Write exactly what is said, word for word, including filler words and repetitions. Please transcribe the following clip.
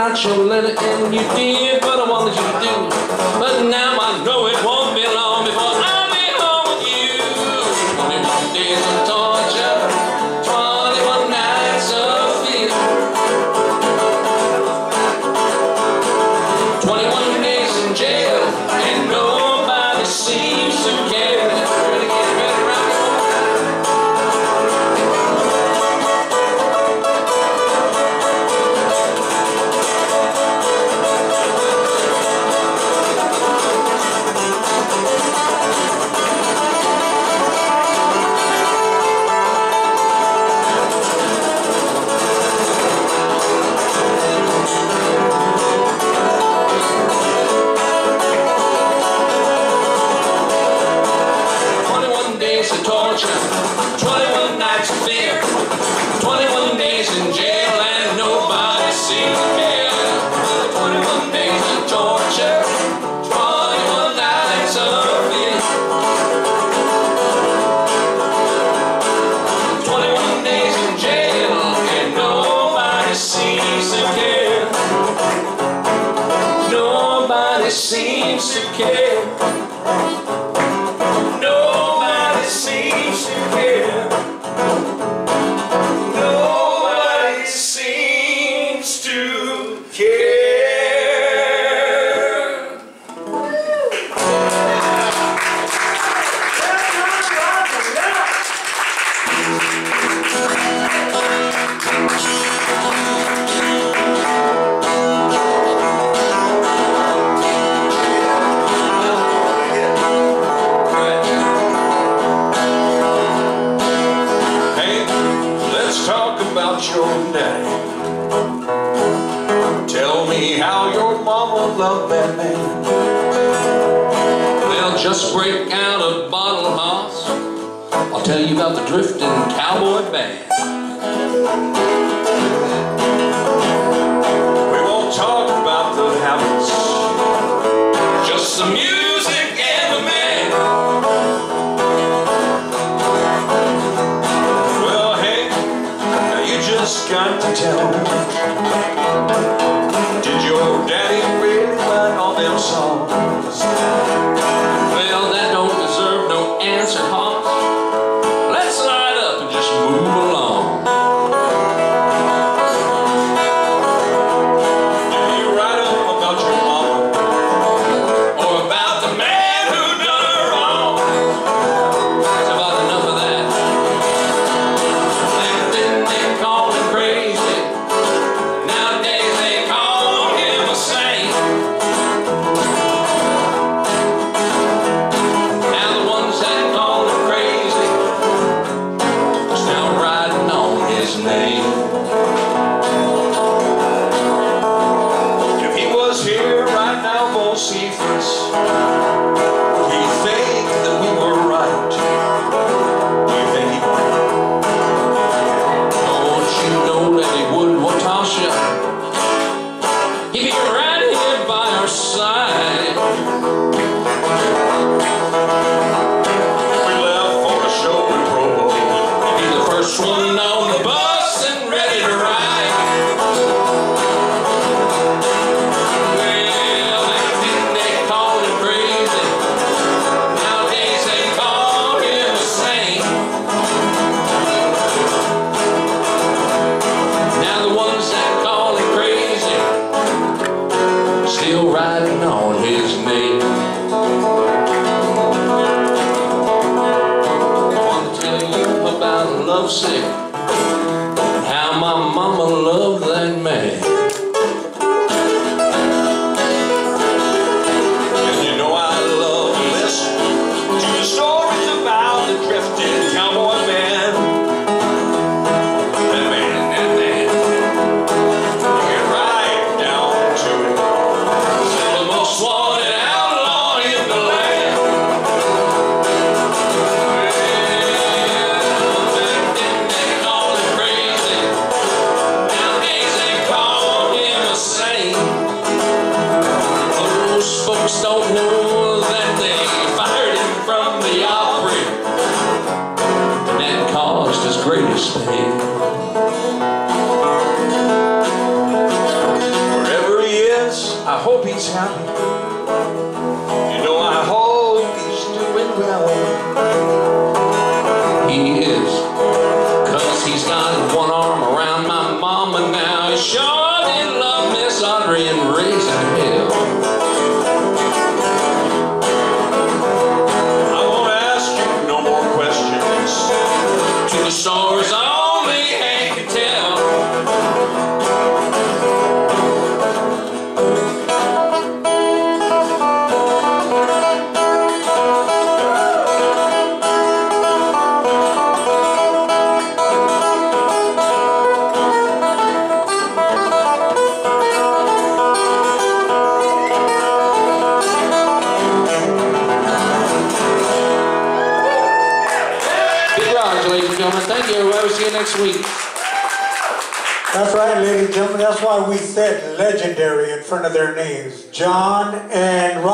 got your letter and you did what I wanted you to do, but now I know it won't be long before I'll be home with you. Twenty-one days of torture, twenty-one nights of fear, twenty-one days in jail, and nobody seems to care. twenty-one nights of fear, twenty-one days in jail, and nobody seems to care. twenty-one days of torture, twenty-one nights of fear, twenty-one days in jail, and nobody seems to care. Nobody seems to care. Your day. Tell me how your mama loved that man. Well, just break out a bottle, Hoss. I'll tell you about the drifting cowboy band. We won't talk about the house, just the music and the man. Just got to tell me, did your daddy really write all them songs? Well, that don't deserve no answer, Hoss. Let's light up and just move along. Do you write up about your mama, or about the man who done her wrong? That's about enough of that. Then they call riding on his name. I want to tell you about Lovesick and how my mama loved that man. And you know I love to listen to the stories about the drifting cowboy man. That man, that man, get right down to it. Don't know that they fired him from the Opry, and that caused his greatest pain. hope he's happy. You know, I hope he's doing well. He is, 'cause he's got one arm around my mama now. He sure did love Miss Audrey and raise her hell. Ladies and gentlemen, thank you. We'll see you next week. That's right, ladies and gentlemen. That's why we said legendary in front of their names. John and Ron.